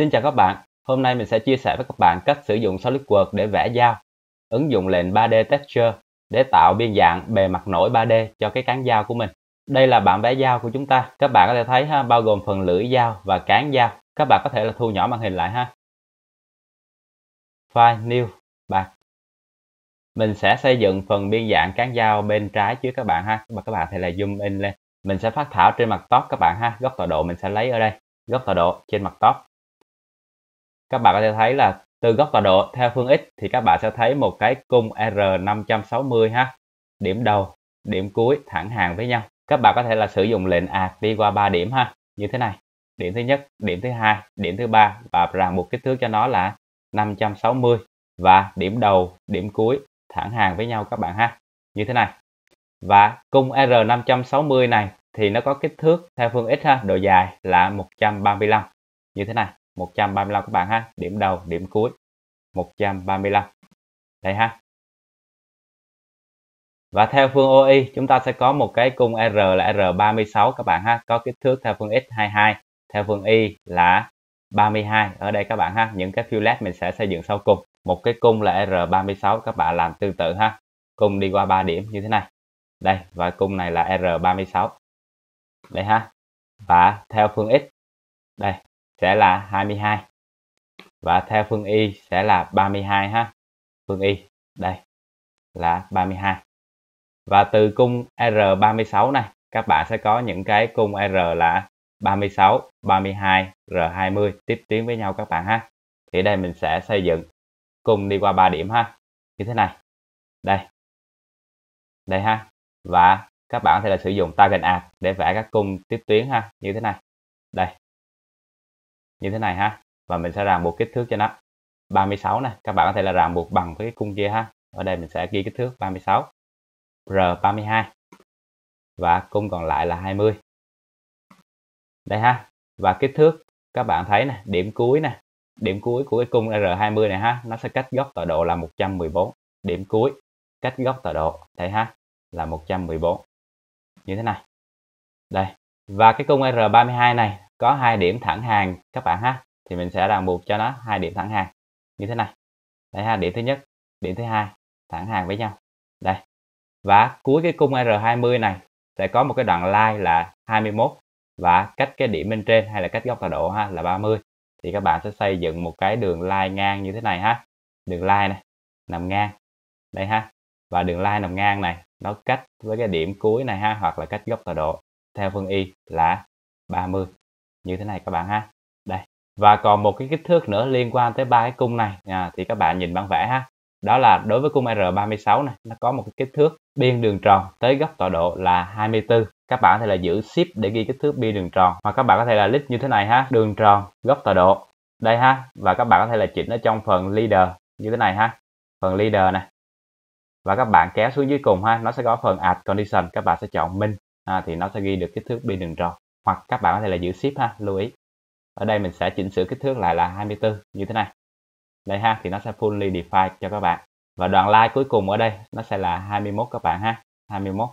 Xin chào các bạn, hôm nay mình sẽ chia sẻ với các bạn cách sử dụng SolidWorks để vẽ dao, ứng dụng lệnh 3D Texture để tạo biên dạng bề mặt nổi 3D cho cái cán dao của mình. Đây là bản vẽ dao của chúng ta, các bạn có thể thấy ha, bao gồm phần lưỡi dao và cán dao. Các bạn có thể là thu nhỏ màn hình lại ha. File, New, Back. Mình sẽ xây dựng phần biên dạng cán dao bên trái trước các bạn ha, và các bạn có thể là zoom in lên. Mình sẽ phát thảo trên mặt top các bạn ha, góc tọa độ mình sẽ lấy ở đây, góc tọa độ trên mặt top. Các bạn có thể thấy là từ góc tọa độ theo phương X thì các bạn sẽ thấy một cái cung R560 ha. Điểm đầu, điểm cuối thẳng hàng với nhau. Các bạn có thể là sử dụng lệnh ạt đi qua 3 điểm ha, như thế này. Điểm thứ nhất, điểm thứ hai, điểm thứ ba và ràng buộc kích thước cho nó là 560 và điểm đầu, điểm cuối thẳng hàng với nhau các bạn ha. Như thế này. Và cung R560 này thì nó có kích thước theo phương X ha, độ dài là 135. Như thế này. 135 các bạn ha, điểm đầu, điểm cuối 135 đây ha. Và theo phương OI chúng ta sẽ có một cái cung R là R36 các bạn ha, có kích thước theo phương X22, theo phương Y là 32 ở đây các bạn ha. Những cái fillet mình sẽ xây dựng sau cùng. Một cái cung là R36 các bạn làm tương tự ha, cung đi qua 3 điểm như thế này đây, và cung này là R36 đây ha. Và theo phương X đây sẽ là 22 và theo phương Y sẽ là 32 ha. Phương Y đây là 32 và từ cung R36 này các bạn sẽ có những cái cung R là 36, 32, R20 tiếp tiến với nhau các bạn ha. Thì đây mình sẽ xây dựng cung đi qua 3 điểm ha, như thế này đây đây ha. Và các bạn có thể là sử dụng target arc để vẽ các cung tiếp tuyến ha, như thế này đây, như thế này ha. Và mình sẽ ràng buộc kích thước cho nó 36 nè, các bạn có thể là ràng buộc bằng với cái cung kia ha. Ở đây mình sẽ ghi kích thước 36, R32 và cung còn lại là 20 đây ha. Và kích thước các bạn thấy nè, điểm cuối nè, điểm cuối của cái cung R20 này ha, nó sẽ cách góc tọa độ là 114, điểm cuối cách góc tọa độ đây ha là 114 như thế này đây. Và cái cung R32 này có 2 điểm thẳng hàng các bạn ha, thì mình sẽ ràng buộc cho nó 2 điểm thẳng hàng như thế này đây ha. Điểm thứ nhất, điểm thứ hai thẳng hàng với nhau đây. Và cuối cái cung R20 này sẽ có một cái đoạn line là 21 và cách cái điểm bên trên hay là cách góc tọa độ ha là 30. Thì các bạn sẽ xây dựng một cái đường line ngang như thế này ha, đường line này nằm ngang đây ha. Và đường line nằm ngang này nó cách với cái điểm cuối này ha, hoặc là cách góc tọa độ theo phương Y là 30 như thế này các bạn ha đây. Và còn một cái kích thước nữa liên quan tới ba cái cung này thì các bạn nhìn bản vẽ ha, đó là đối với cung R36 này nó có một cái kích thước biên đường tròn tới góc tọa độ là 24. Các bạn có thể là giữ shift để ghi kích thước biên đường tròn, hoặc các bạn có thể là list như thế này ha, đường tròn góc tọa độ đây ha. Và các bạn có thể là chỉnh ở trong phần leader như thế này ha, phần leader này, và các bạn kéo xuống dưới cùng ha, nó sẽ có phần add condition, các bạn sẽ chọn min thì nó sẽ ghi được kích thước biên đường tròn. Hoặc các bạn có thể là giữ shift ha, lưu ý. Ở đây mình sẽ chỉnh sửa kích thước lại là 24 như thế này. Đây ha, thì nó sẽ fully defined cho các bạn. Và đoạn line cuối cùng ở đây nó sẽ là 21 các bạn ha, 21.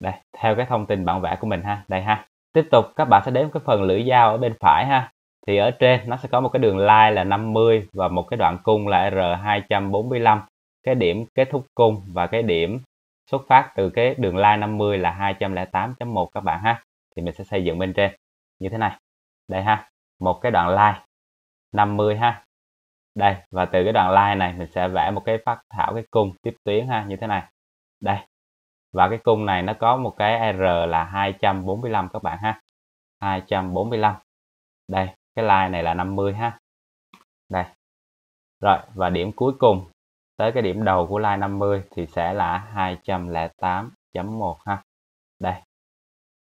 Đây, theo cái thông tin bản vẽ của mình ha, đây ha. Tiếp tục các bạn sẽ đến cái phần lưỡi dao ở bên phải ha. Thì ở trên nó sẽ có một cái đường line là 50 và một cái đoạn cung là R245. Cái điểm kết thúc cung và cái điểm xuất phát từ cái đường line 50 là 208.1 các bạn ha. Thì mình sẽ xây dựng bên trên như thế này đây ha, một cái đoạn line 50 ha đây. Và từ cái đoạn line này mình sẽ vẽ một cái phác thảo cái cung tiếp tuyến ha, như thế này đây. Và cái cung này nó có một cái R là 245 các bạn ha, 245 đây. Cái line này là 50 ha đây rồi. Và điểm cuối cùng tới cái điểm đầu của line 50 thì sẽ là 208.1 ha đây.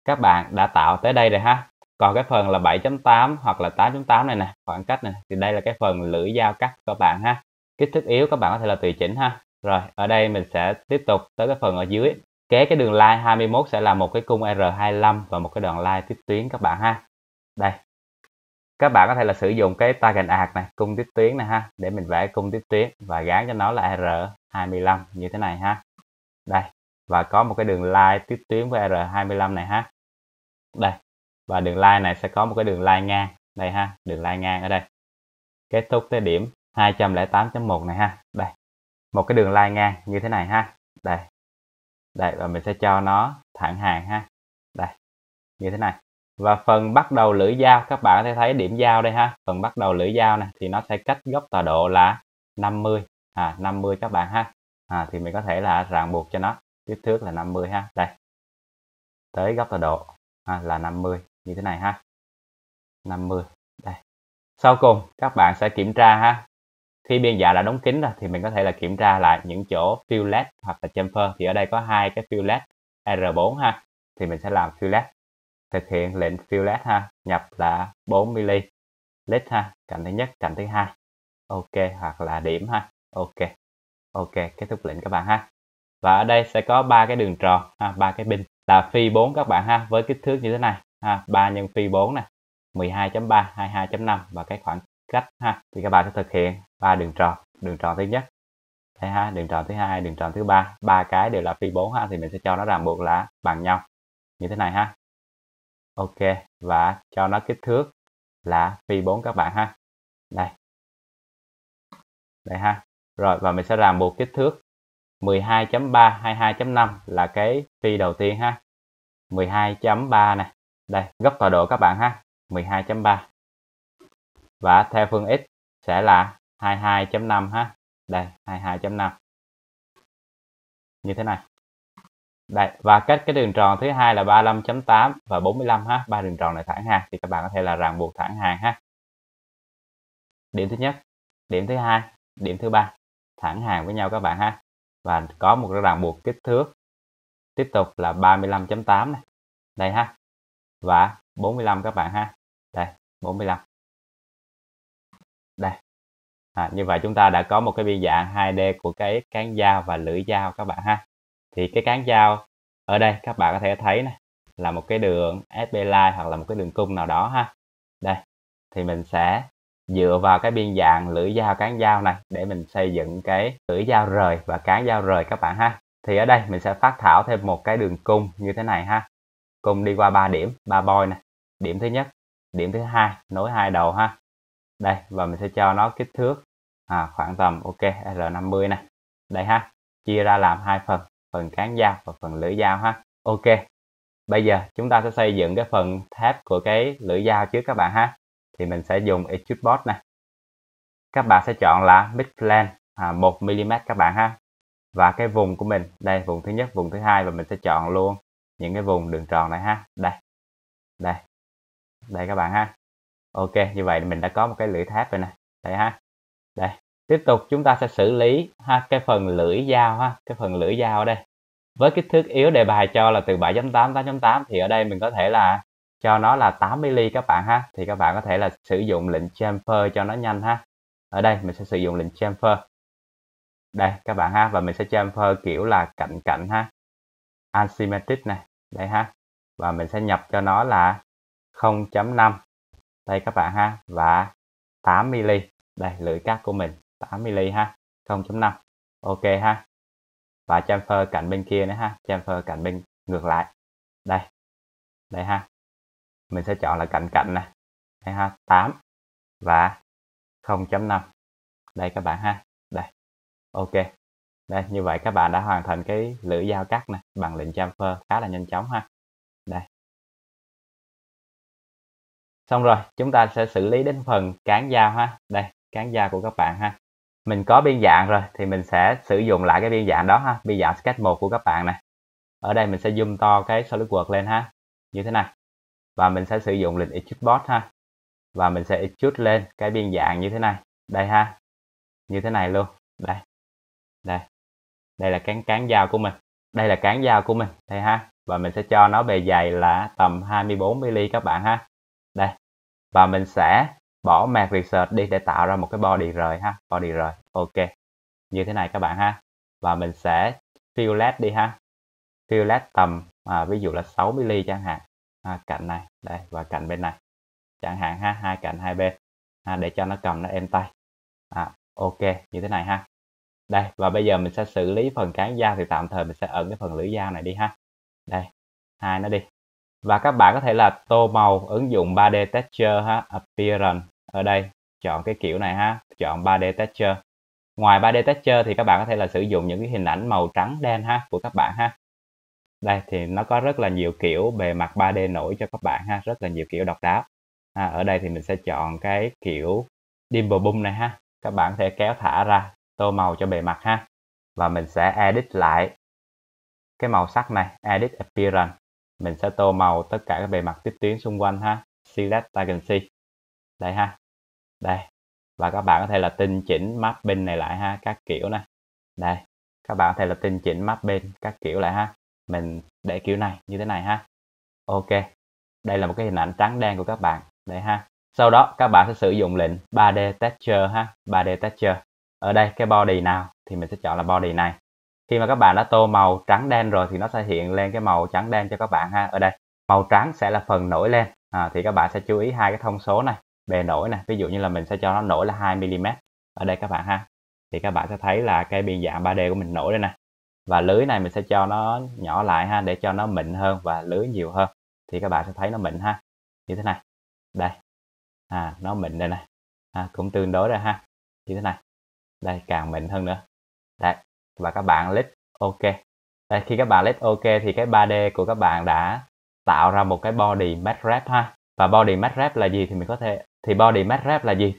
Các bạn đã tạo tới đây rồi ha. Còn cái phần là 7.8 hoặc là 8.8 này nè, khoảng cách này, thì đây là cái phần lưỡi dao cắt các bạn ha. Kích thước yếu các bạn có thể là tùy chỉnh ha. Rồi, ở đây mình sẽ tiếp tục tới cái phần ở dưới. Kế cái đường line 21 sẽ là một cái cung R25 và một cái đoạn line tiếp tuyến các bạn ha. Đây. Các bạn có thể là sử dụng cái target arc này, cung tiếp tuyến này ha, để mình vẽ cung tiếp tuyến và gán cho nó là R25 như thế này ha. Đây. Và có một cái đường line tiếp tuyến với R25 này ha. Đây. Và đường line này sẽ có một cái đường line ngang đây ha, đường line ngang ở đây. kết thúc tới điểm 208.1 này ha. Đây, một cái đường line ngang như thế này ha. Đây, đây, và mình sẽ cho nó thẳng hàng ha. Đây, như thế này. Và phần bắt đầu lưỡi dao, các bạn có thể thấy điểm dao đây ha. Phần bắt đầu lưỡi dao này thì nó sẽ cách góc tọa độ là 50, 50 các bạn ha. Thì mình có thể là ràng buộc cho nó kích thước là 50 ha. Đây, tới góc tọa độ là 50 như thế này ha. 50. Đây. Sau cùng các bạn sẽ kiểm tra ha. Khi biên dạ đã đóng kín rồi thì mình có thể là kiểm tra lại những chỗ fillet hoặc là chamfer. Thì ở đây có hai cái fillet R4 ha. Thì mình sẽ làm fillet, thực hiện lệnh fillet ha, nhập là 4mm list ha, cạnh thứ nhất, cạnh thứ hai. Ok, hoặc là điểm ha. Ok. Ok, kết thúc lệnh các bạn ha. Và ở đây sẽ có ba cái đường tròn ha, ba cái pin là phi 4 các bạn ha, với kích thước như thế này ha, 3 nhân phi 4 nè, 12.3, 22.5 và cái khoảng cách ha. Thì các bạn sẽ thực hiện ba đường tròn thứ nhất, đây ha, đường tròn thứ hai, đường tròn thứ ba, ba cái đều là phi 4 ha, thì mình sẽ cho nó ràng buộc là bằng nhau như thế này ha. Ok, và cho nó kích thước là phi 4 các bạn ha. Đây. Đây ha. Rồi, và mình sẽ ràng buộc kích thước 12.3, 22.5 là cái phi đầu tiên ha. 12.3 này. Đây, góc tọa độ các bạn ha. 12.3. Và theo phương x sẽ là 22.5 ha. Đây, 22.5. Như thế này. Đây, và cách cái đường tròn thứ hai là 35.8 và 45 ha, ba đường tròn này thẳng hàng thì các bạn có thể là ràng buộc thẳng hàng ha. Điểm thứ nhất, điểm thứ hai, điểm thứ ba thẳng hàng với nhau các bạn ha. Và có một cái ràng buộc kích thước tiếp tục là 35.8 này. Đây ha. Và 45 các bạn ha. Đây, 45. Đây. Như vậy chúng ta đã có một cái biên dạng 2D của cái cán dao và lưỡi dao các bạn ha. Thì cái cán dao ở đây các bạn có thể thấy này là một cái đường SB line hoặc là một cái đường cung nào đó ha. Đây. Thì mình sẽ dựa vào cái biên dạng lưỡi dao cán dao này để mình xây dựng cái lưỡi dao rời và cán dao rời các bạn ha. Thì ở đây mình sẽ phác thảo thêm một cái đường cung như thế này ha. Cung đi qua ba điểm, ba boy này. Điểm thứ nhất, điểm thứ hai, nối hai đầu ha. Đây, và mình sẽ cho nó kích thước khoảng tầm ok L50 này. Đây ha. Chia ra làm hai phần, phần cán dao và phần lưỡi dao ha. Ok. Bây giờ chúng ta sẽ xây dựng cái phần thép của cái lưỡi dao trước các bạn ha. Thì mình sẽ dùng Extrude Board này. Các bạn sẽ chọn là Midplane 1mm các bạn ha. Và cái vùng của mình, đây vùng thứ nhất, vùng thứ hai, và mình sẽ chọn luôn những cái vùng đường tròn này ha. Đây. Đây. Đây các bạn ha. Ok, như vậy mình đã có một cái lưỡi thép rồi nè. Đây ha. Đây. Tiếp tục chúng ta sẽ xử lý ha cái phần lưỡi dao ha, cái phần lưỡi dao ở đây. Với kích thước yếu đề bài cho là từ 7.8 8.8 thì ở đây mình có thể là cho nó là 8mm các bạn ha. Thì các bạn có thể là sử dụng lệnh chamfer cho nó nhanh ha. Ở đây mình sẽ sử dụng lệnh chamfer. Đây các bạn ha, và mình sẽ chamfer kiểu là cạnh cạnh ha. Asymmetric này, đây ha. Và mình sẽ nhập cho nó là 0.5. Đây các bạn ha, và 8mm. Đây lưỡi cắt của mình 8mm ha, 0.5. Ok ha. Và chamfer cạnh bên kia nữa ha, chamfer cạnh bên ngược lại. Đây. Đây ha. Mình sẽ chọn là cạnh cạnh nè. Đây ha, 8 và 0.5. Đây các bạn ha. Đây. Ok. Đây, như vậy các bạn đã hoàn thành cái lưỡi dao cắt nè bằng lệnh chamfer khá là nhanh chóng ha. Đây. Xong rồi, chúng ta sẽ xử lý đến phần cán dao ha. Đây, cán dao của các bạn ha. Mình có biên dạng rồi thì mình sẽ sử dụng lại cái biên dạng đó ha, biên dạng sketch 1 của các bạn nè. Ở đây mình sẽ zoom to cái SolidWorks lên ha. Như thế này. Và mình sẽ sử dụng lệnh Extrude Board ha. Và mình sẽ extrude lên cái biên dạng như thế này. Đây ha. Như thế này luôn. Đây. Đây. Đây là cán dao của mình. Đây là cán dao của mình. Đây ha. Và mình sẽ cho nó bề dày là tầm 24mm các bạn ha. Đây. Và mình sẽ bỏ mạc research đi để tạo ra một cái body rời ha. Body rời. Ok. Như thế này các bạn ha. Và mình sẽ fillet đi ha. Fillet tầm ví dụ là 6mm chẳng hạn. Cạnh này đây và cạnh bên này chẳng hạn ha, hai cạnh hai bên để cho nó cầm nó êm tay. Ok, như thế này ha. Đây, và bây giờ mình sẽ xử lý phần cán dao thì tạm thời mình sẽ ẩn cái phần lưỡi dao này đi ha. Đây, hai nó đi. Và các bạn có thể là tô màu ứng dụng 3D Texture ha, Appearance. Ở đây chọn cái kiểu này ha, chọn 3D Texture. Ngoài 3D Texture thì các bạn có thể là sử dụng những cái hình ảnh màu trắng đen ha của các bạn ha. Đây thì nó có rất là nhiều kiểu bề mặt 3D nổi cho các bạn ha, rất là nhiều kiểu độc đáo. Ở đây thì mình sẽ chọn cái kiểu Dimple Boom này ha. Các bạn có thể kéo thả ra, tô màu cho bề mặt ha. Và mình sẽ edit lại cái màu sắc này, edit appearance. Mình sẽ tô màu tất cả các bề mặt tiếp tuyến xung quanh ha. Select Target. Đây ha. Đây. Và các bạn có thể là tinh chỉnh mapping này lại ha, các kiểu này. Đây. Các bạn có thể là tinh chỉnh mapping các kiểu lại ha. Mình để kiểu này như thế này ha. Ok. Đây là một cái hình ảnh trắng đen của các bạn. Đây ha. Sau đó các bạn sẽ sử dụng lệnh 3D Texture ha, 3D Texture. Ở đây cái body nào thì mình sẽ chọn là body này. Khi mà các bạn đã tô màu trắng đen rồi thì nó sẽ hiện lên cái màu trắng đen cho các bạn ha. Ở đây màu trắng sẽ là phần nổi lên. Thì các bạn sẽ chú ý hai cái thông số này, bề nổi này, ví dụ như là mình sẽ cho nó nổi là 2 mm. Ở đây các bạn ha. Thì các bạn sẽ thấy là cái biên dạng 3D của mình nổi lên nè. Và lưới này mình sẽ cho nó nhỏ lại ha, để cho nó mịn hơn và lưới nhiều hơn. Thì các bạn sẽ thấy nó mịn ha. Như thế này. Đây. Nó mịn đây này. Cũng tương đối rồi ha. Như thế này. Đây, càng mịn hơn nữa. Đây. Và các bạn click OK. Đây, khi các bạn click OK thì cái 3D của các bạn đã tạo ra một cái body matte wrap ha. Và body matte wrap là gì thì mình có thể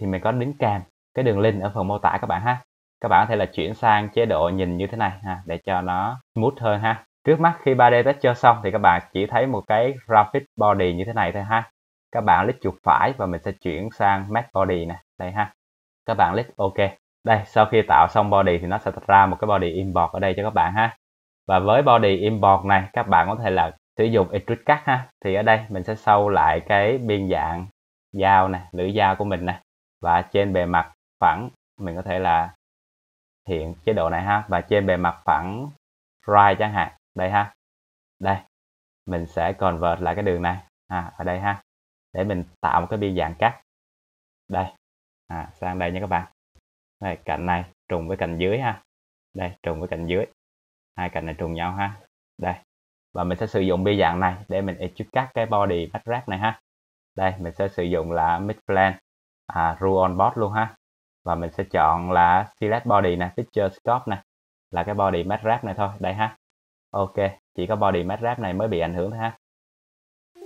mình có đính kèm cái đường link ở phần mô tả các bạn ha. Các bạn có thể là chuyển sang chế độ nhìn như thế này ha, để cho nó smooth hơn ha. Trước mắt khi 3D Texture xong thì các bạn chỉ thấy một cái graphic body như thế này thôi ha. Các bạn click chuột phải và mình sẽ chuyển sang matte body nè, đây ha. Các bạn click OK. Đây, sau khi tạo xong body thì nó sẽ ra một cái body import ở đây cho các bạn ha. Và với body import này các bạn có thể là sử dụng extrude cắt ha. Thì ở đây mình sẽ sâu lại cái biên dạng dao nè, lưỡi dao của mình nè. Và trên bề mặt phẳng mình có thể là hiện chế độ này ha. Và trên bề mặt phẳng right chẳng hạn. Đây ha. Đây. Mình sẽ convert lại cái đường này. Ở đây ha. Để mình tạo một cái biên dạng cắt. Đây. Sang đây nha các bạn. Đây, cạnh này trùng với cạnh dưới ha. Đây, trùng với cạnh dưới. Hai cạnh này trùng nhau ha. Đây. Và mình sẽ sử dụng biên dạng này để mình extrude cắt cái body matte wrap này ha. Đây, mình sẽ sử dụng là Mid Plane, Rule on Board luôn ha. Và mình sẽ chọn là Select Body này, Picture Scope này. Là cái body matte wrap này thôi. Đây ha. Ok, chỉ có body matte wrap này mới bị ảnh hưởng thôi ha.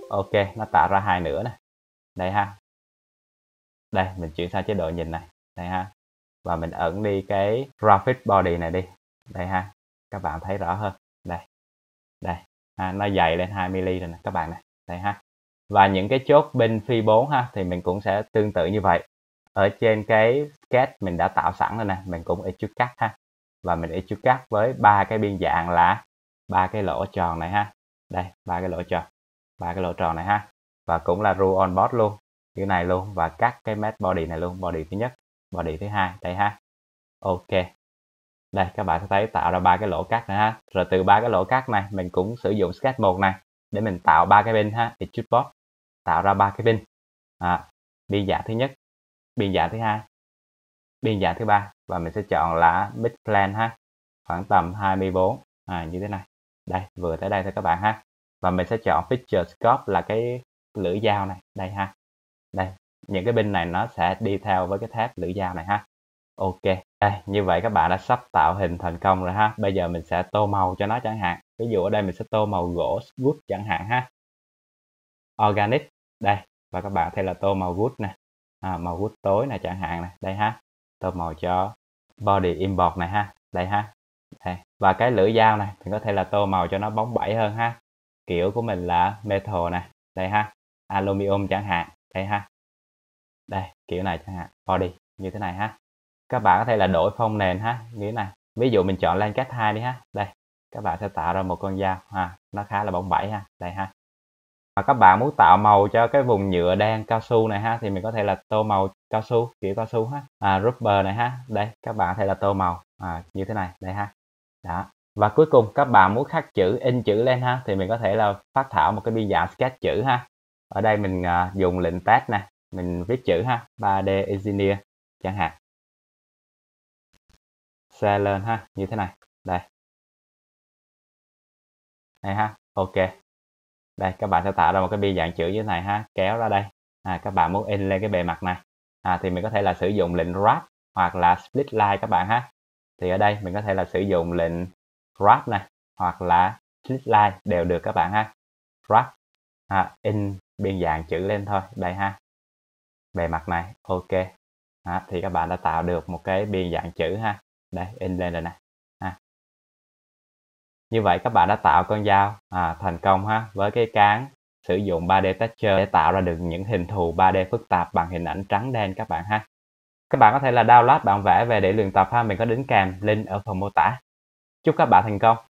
Ok, nó tạo ra hai nửa này. Đây ha. Đây, mình chuyển sang chế độ nhìn này. Đây ha. Và mình ẩn đi cái graphic body này đi. Đây ha. Các bạn thấy rõ hơn. Đây. Đây. Nó dày lên 2 mm rồi nè các bạn này. Đây ha. Và những cái chốt bên phi 4 ha. Thì mình cũng sẽ tương tự như vậy. Ở trên cái sketch mình đã tạo sẵn rồi nè. Mình cũng extrude cắt ha. Và mình extrude cắt với ba cái biên dạng là ba cái lỗ tròn này ha. Đây. Ba cái lỗ tròn này ha. Và cũng là rule on board luôn. Kiểu này luôn. Và cắt cái matte body này luôn. Body thứ nhất. Body thứ hai đây ha. Ok. Đây các bạn sẽ thấy tạo ra ba cái lỗ cắt nữa ha. Rồi từ ba cái lỗ cắt này mình cũng sử dụng sketch 1 này để mình tạo ba cái pin ha, extrude box. Tạo ra ba cái pin. Biên dạng thứ nhất, biên dạng thứ hai, biên dạng thứ ba và mình sẽ chọn là mid plane ha. Khoảng tầm 24 như thế này. Đây, vừa tới đây thôi các bạn ha. Và mình sẽ chọn picture scope là cái lưỡi dao này, đây ha. Đây. Những cái pin này nó sẽ đi theo với cái tháp lưỡi dao này ha. Ok. Đây, như vậy các bạn đã sắp tạo hình thành công rồi ha. Bây giờ mình sẽ tô màu cho nó chẳng hạn. Ví dụ ở đây mình sẽ tô màu gỗ wood chẳng hạn ha. Organic. Đây. Và các bạn có thể là tô màu wood nè. Màu wood tối này chẳng hạn nè. Đây ha. Tô màu cho body import này ha. Đây ha. Đây. Và cái lưỡi dao này thì có thể là tô màu cho nó bóng bẩy hơn ha. Kiểu của mình là metal nè. Đây ha. Aluminum chẳng hạn. Đây ha. Đây, kiểu này chẳng hạn, body như thế này ha. Các bạn có thể là đổi phông nền ha, như thế này. Ví dụ mình chọn Lancat 2 đi ha. Đây, các bạn sẽ tạo ra một con dao ha, nó khá là bóng bẩy ha. Đây ha. Và các bạn muốn tạo màu cho cái vùng nhựa đen cao su này ha thì mình có thể là tô màu cao su, kiểu cao su ha. Rubber này ha. Đây, các bạn có thể là tô màu như thế này, đây ha. Đó. Và cuối cùng các bạn muốn khắc chữ, in chữ lên ha thì mình có thể là phát thảo một cái biên dạng sketch chữ ha. Ở đây mình dùng lệnh test nè. Mình viết chữ ha, 3D Engineer chẳng hạn. Share lên ha, như thế này. Đây. Đây ha, ok. Đây, các bạn sẽ tạo ra một cái biên dạng chữ như thế này ha. Kéo ra đây. Các bạn muốn in lên cái bề mặt này. thì mình có thể là sử dụng lệnh wrap hoặc là split line các bạn ha. Thì ở đây mình có thể là sử dụng lệnh wrap này hoặc là split line đều được các bạn ha. Wrap in biên dạng chữ lên thôi đây ha, bề mặt này ok. Thì các bạn đã tạo được một cái biên dạng chữ ha, đây in lên rồi nè. Như vậy các bạn đã tạo con dao thành công ha, với cái cán sử dụng 3D Texture để tạo ra được những hình thù 3D phức tạp bằng hình ảnh trắng đen các bạn ha. Các bạn có thể là download bản vẽ về để luyện tập ha, mình có đính kèm link ở phần mô tả. Chúc các bạn thành công!